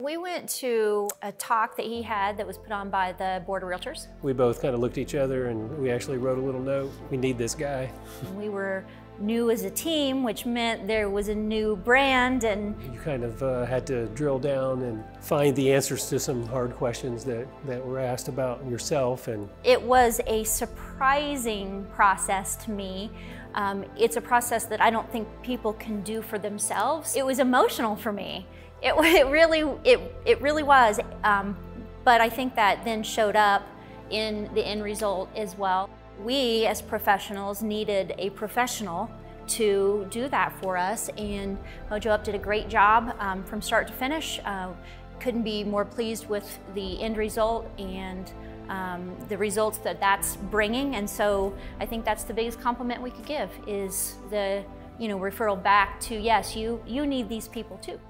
We went to a talk that he had that was put on by the Board of Realtors. We both kind of looked at each other and we actually wrote a little note. We need this guy. We were new as a team, which meant there was a new brand, and you kind of had to drill down and find the answers to some hard questions that were asked about yourself. And it was a surprising process to me. It's a process that I don't think people can do for themselves. It was emotional for me. It really was, but I think that then showed up in the end result as well. We as professionals needed a professional to do that for us, and Mojo Up did a great job from start to finish. Couldn't be more pleased with the end result and the results that's bringing, and so I think that's the biggest compliment we could give is the referral back to, yes, you need these people too.